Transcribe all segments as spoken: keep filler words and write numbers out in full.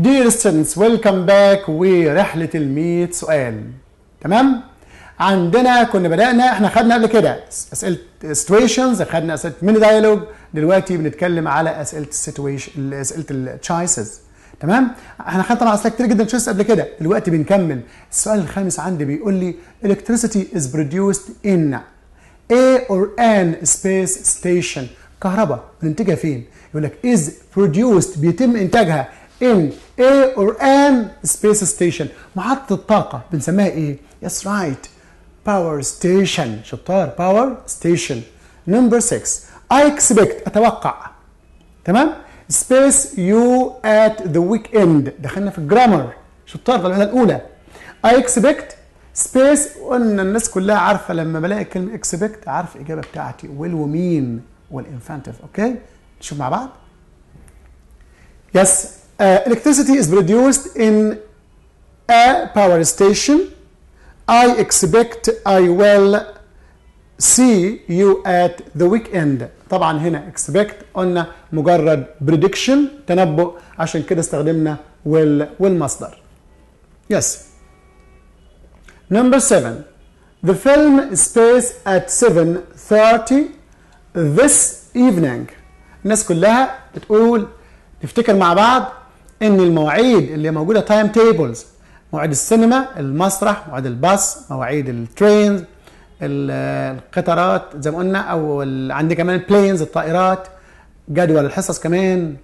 Dear students, welcome back ورحلة المية سؤال. تمام؟ عندنا كنا بدأنا احنا خدنا قبل كده أسئلة situations، خدنا أسئلة mini dialogue، دلوقتي بنتكلم على أسئلة situation، أسئلة ال choices. تمام؟ احنا خدنا طبعا أسئلة كتير جدا choices قبل كده، دلوقتي بنكمل. السؤال الخامس عندي بيقول لي electricity is produced in A or an space station. كهرباء بننتجها فين؟ يقول لك is produced بيتم إنتاجها in A or an space station. محطة الطاقة بنسميها ايه؟ Yes right. Power station. شطار. Power station. Number six. I expect. أتوقع. تمام؟ Space you at the weekend. دخلنا في الجرامر. شطار. طلعنا الأولى. I expect space. قلنا الناس كلها عارفة لما بلاقي كلمة expect عارف الإجابة بتاعتي. will ومين والإنفانتيف. أوكي؟ نشوف مع بعض. Yes. Uh, electricity is produced in a power station. I expect I will see you at the weekend. طبعا هنا expect قلنا مجرد prediction تنبؤ، عشان كده استخدمنا will والمصدر. Yes. Number seven. The film space at seven thirty this evening. الناس كلها بتقول تفتكر مع بعض ان المواعيد اللي موجوده تايم تيبلز، موعد السينما، المسرح، موعد الباص، مواعيد الترينز، القطارات زي ما قلنا، او عندي كمان البلينز الطائرات، جدول الحصص كمان،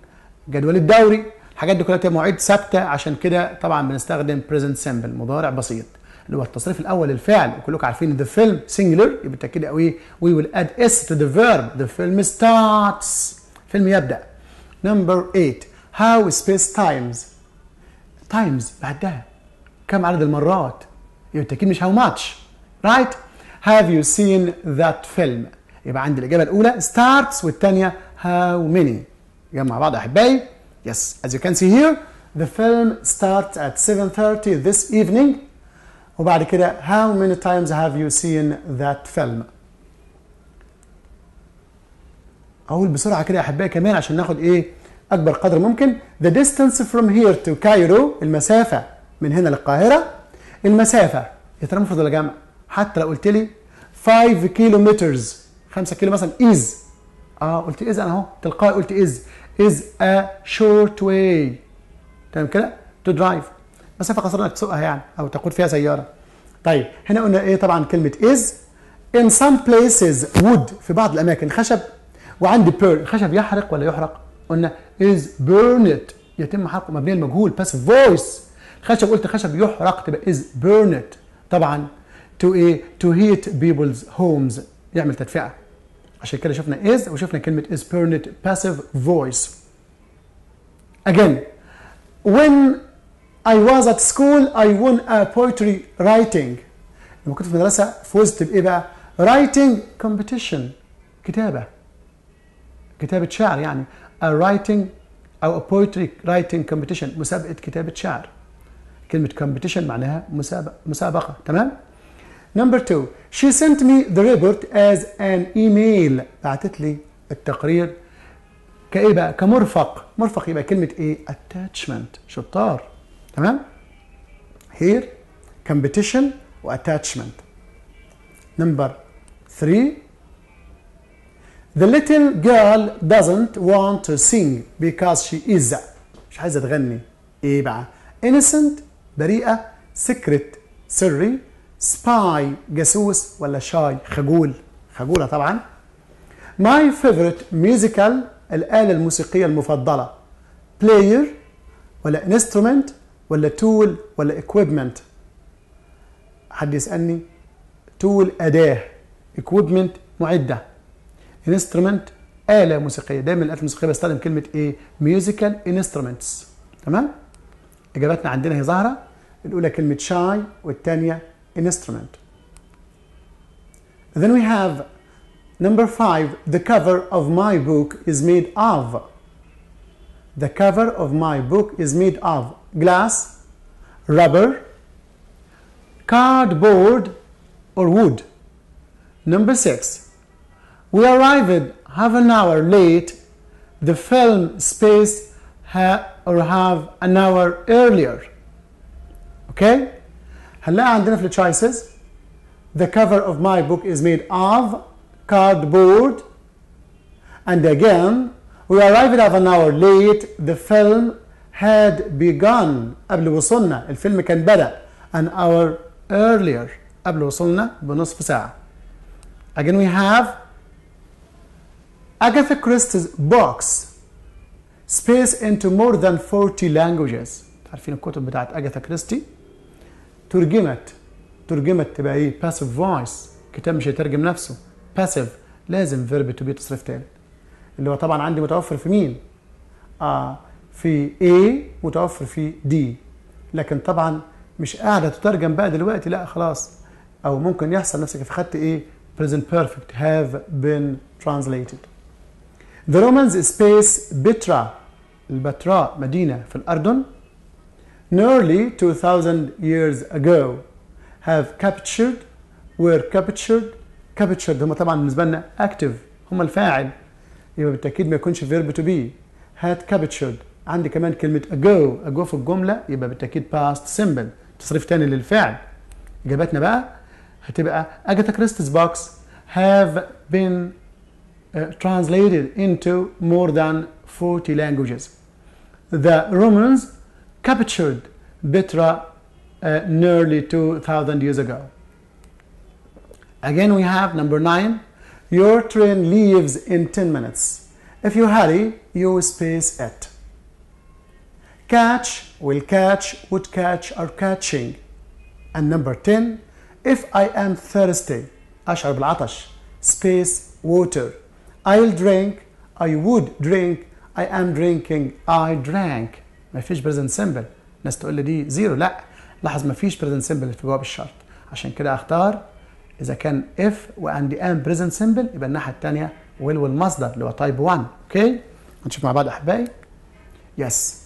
جدول الدوري، الحاجات دي كلها مواعيد ثابته، عشان كده طبعا بنستخدم present simple مضارع بسيط اللي هو التصريف الاول للفعل. وكلكم عارفين ذا فيلم سنجلر، يبقى بالتاكيد قوي وي ويل اد اس تو ذا فيرب. ذا فيلم ستارتس، فيلم يبدا. نمبر ثمانية. هاو سبيس تايمز. تايمز بعدها كم عدد المرات؟ يبقى بالتأكيد مش هاو ماتش، رايت؟ هاف يو سين ذات فيلم؟ يبقى عندي الإجابة الأولى ستارتس والثانية هاو ميني. جمع بعض يا أحبائي. يس، as you can see here the film starts at seven thirty this evening. وبعد كده how many times have you seen that film؟ أقول بسرعة كده يا أحبائي كمان عشان ناخد إيه؟ أكبر قدر ممكن. The distance from here to Cairo، المسافة من هنا للقاهرة، المسافة يترمفض ولا جمع؟ حتى لو قلت لي خمسة كيلومترز، خمسة كيلو مثلا is، أه قلت is أنا أهو تلقائي قلت is is a short way. تمام كده؟ to drive مسافة قصيرة إنك تسوقها يعني أو تقود فيها سيارة. طيب هنا قلنا إيه طبعا كلمة is. in some places wood، في بعض الأماكن خشب. وعندي burn، الخشب يحرق ولا يحرق؟ قلنا is burned، يتم حرقه مبني المجهول passive voice. خشب قلت خشب يحرق تبقى is burned. طبعا to ايه؟ to heat people's homes، يعمل تدفئه، عشان كده شفنا is وشفنا كلمه is burned passive voice. Again when I was at school I won a poetry writing. لما كنت في المدرسه فزت بايه بقى؟ writing competition، كتابه، كتابه شعر يعني a writing او a poetry writing competition، مسابقه كتابه شعر. كلمة competition معناها مسابقة، مسابقة. تمام؟ Number two. She sent me the report as an email. بعتت لي التقرير كإيه بقى؟ كمرفق، مرفق يبقى كلمة إيه؟ attachment. شطار. تمام؟ here competition و attachment. Number three. The little girl doesn't want to sing because she is. مش عايزة تغني. إيه بقى؟ innocent بريئة، secret سري، spy جاسوس، ولا shy خجول، خجولة طبعا. my favorite musical، الآلة الموسيقية المفضلة، player ولا instrument ولا tool ولا equipment. حد يسألني tool أداة، equipment معدة، instrument آلة موسيقية، دايما الآلة الموسيقية بستخدم كلمة إيه؟ musical instruments. تمام؟ إجاباتنا عندنا هي ظاهرة، الأولى كلمة shy والثانية instrument. Then we have number five. The cover of my book is made of. The cover of my book is made of glass, rubber, cardboard or wood. Number six. We arrived half an hour late. The film space or have an hour earlier. Okay? هلا عندنا في choices. The cover of my book is made of cardboard. And again, we arrived half an hour late. The film had begun. قبل وصلنا الفيلم كان بدأ an hour earlier. قبل وصلنا بنصف ساعة. Again we have Agatha Christie's books spaced into more than forty languages. عارفين الكتب بتاعت أجاثا كريستي ترجمت ترجمت تبقى ايه؟ passive voice. الكتاب مش هيترجم نفسه. passive لازم verb to be تصريف تالت. اللي هو طبعا عندي متوفر في مين؟ آه في A متوفر في D. لكن طبعا مش قاعدة تترجم بقى دلوقتي، لا خلاص. أو ممكن يحصل نفسك في خدت ايه؟ present perfect have been translated. The Romans space Petra, البتراء مدينة في الأردن, nearly two thousand years ago have captured, were captured, captured هم طبعا بالنسبة لنا active هم الفاعل، يبقى بالتأكيد ما يكونش verb to be. had captured عندي كمان كلمة ago ago في الجملة، يبقى بالتأكيد past simple تصريف تاني للفعل. إجابتنا بقى هتبقى أجاثا كريستي's books have been Uh, translated into more than forty languages. The Romans captured Petra uh, nearly two thousand years ago. Again we have number nine. Your train leaves in ten minutes. If you hurry, you space it. Catch, will catch, would catch, are catching. And number ten. If I am thirsty, أشعر بالعطش, space water. I'll drink, I would drink, I am drinking, I drank. ما فيش present simple. الناس تقول لي دي زيرو، لا لاحظ ما فيش present simple في بواب الشرط، عشان كده اختار اذا كان if وعندي am present simple يبقى الناحيه الثانيه will والمصدر اللي هو type one. اوكي هنشوف مع بعض احبائي. يس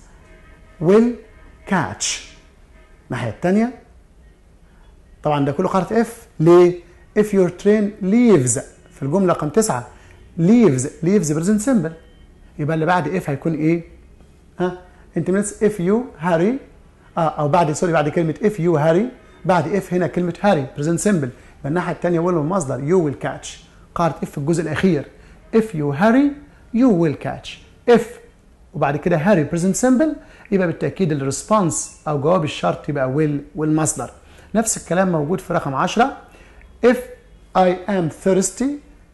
will catch الناحيه الثانيه طبعا ده كله قرأت if. ليه؟ if your train leaves في الجمله رقم تسعة leaves leaves present simple، يبقى اللي بعد if هيكون ايه؟ ها انت منس if you hurry اه او بعد سوري بعد كلمه if you hurry بعد if هنا كلمه hurry present simple، يبقى الناحيه الثانيه will والمصدر you will catch. قاعده if في الجزء الاخير if you hurry you will catch. if وبعد كده hurry present simple يبقى بالتاكيد الريسبونس او جواب الشرط يبقى will والمصدر. نفس الكلام موجود في رقم عشرة. if I am thirsty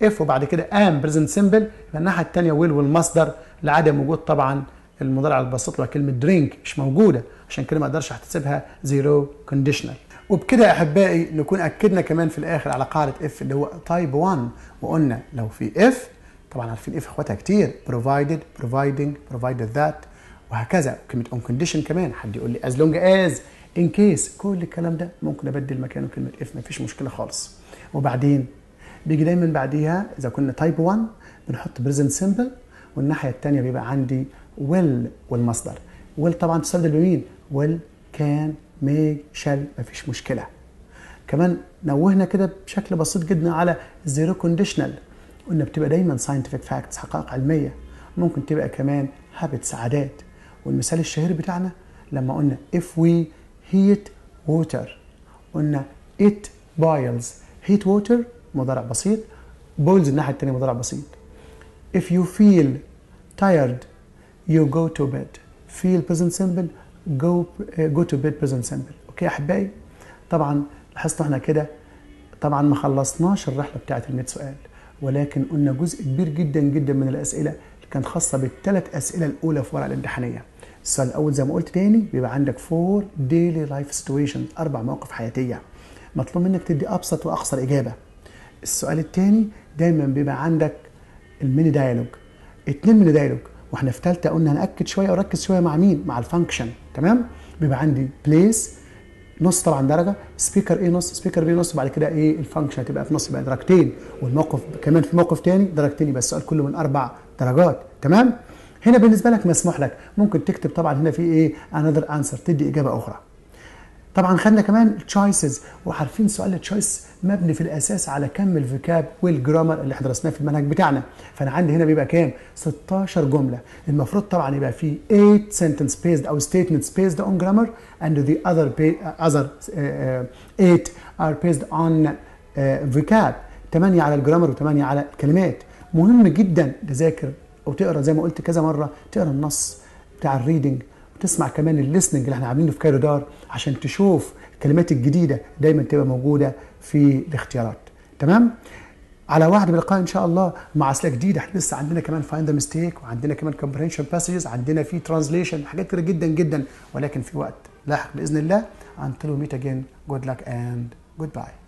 if وبعد كده am present simple يبقى الناحيه الثانيه will والمصدر لعدم وجود طبعا المضارع البسيط اللي هو كلمه drink مش موجوده، عشان كده ما اقدرش احتسبها zero conditional. وبكده يا احبائي نكون اكدنا كمان في الاخر على قاعده if اللي هو type one، وقلنا لو في if طبعا عارفين if اخواتها كتير provided providing provided that وهكذا، وكلمه on condition كمان حد يقول لي as long as in case كل الكلام ده ممكن ابدل مكانه كلمه if ما فيش مشكله خالص. وبعدين بيجي دايما بعديها اذا كنا تايب واحد بنحط بريزنت سمبل والناحيه الثانيه بيبقى عندي ويل والمصدر. ويل طبعا تستبدل بمين؟ ويل كان ميك شال مفيش مشكله. كمان نوهنا كده بشكل بسيط جدا على الزيرو كونديشنال، قلنا بتبقى دايما ساينتفك فاكتس حقائق علميه، ممكن تبقى كمان هابتس عادات. والمثال الشهير بتاعنا لما قلنا if we heat water قلنا it boils. heat water مضارع بسيط، بولز الناحية التانية مضارع بسيط. if you feel tired you go to bed. feel present simple go uh, go to bed present simple. اوكي يا احبائي طبعا لاحظنا احنا كده طبعا ما خلصناش الرحلة بتاعة ال مية سؤال، ولكن قلنا جزء كبير جدا جدا من الأسئلة اللي كانت خاصة بالثلاث أسئلة الأولى في ورقة الامتحانية. السؤال الأول زي ما قلت تاني بيبقى عندك four daily life situations، أربع مواقف حياتية مطلوب منك تدي أبسط وأقصر إجابة. السؤال الثاني دايما بيبقى عندك الميني دايلوج، اتنين ميني دايلوج، واحنا في ثالثه قلنا هنأكد شويه وركز شويه مع مين؟ مع الفانكشن، تمام؟ بيبقى عندي بليس نص طبعا درجه، سبيكر ايه نص، سبيكر بي نص، بعد كده ايه الفانكشن هتبقى في نص يبقى درجتين، والموقف كمان في موقف ثاني درجتين، يبقى السؤال كله من اربع درجات، تمام؟ هنا بالنسبه لك مسموح لك ممكن تكتب طبعا هنا في ايه؟ انذر انسر تدي اجابه اخرى. طبعا خدنا كمان تشويسز، وعارفين سؤال التشويس مبني في الاساس على كم الفيكاب والجرامر اللي احنا درسناه في المنهج بتاعنا. فانا عندي هنا بيبقى كام؟ ستاشر جمله. المفروض طبعا يبقى فيه eight sentence based او statement based on grammar and the other other eight are based on vocab. تمانية على الجرامر وتمانية على الكلمات. مهم جدا تذاكر او تقرا زي ما قلت كذا مره، تقرا النص بتاع الريدنج وتسمع كمان الليسننج اللي احنا عاملينه في كايرو دار عشان تشوف الكلمات الجديده دايما تبقى موجوده في الاختيارات. تمام؟ على وعد بلقاء ان شاء الله مع اسئله جديده. احنا لسه عندنا كمان فايند ذا ميستيك، وعندنا كمان كومبرينشن باسجز، عندنا في ترانزليشن، حاجات كتير جدا جدا، ولكن في وقت لاحق باذن الله. until we meet again, good luck and goodbye.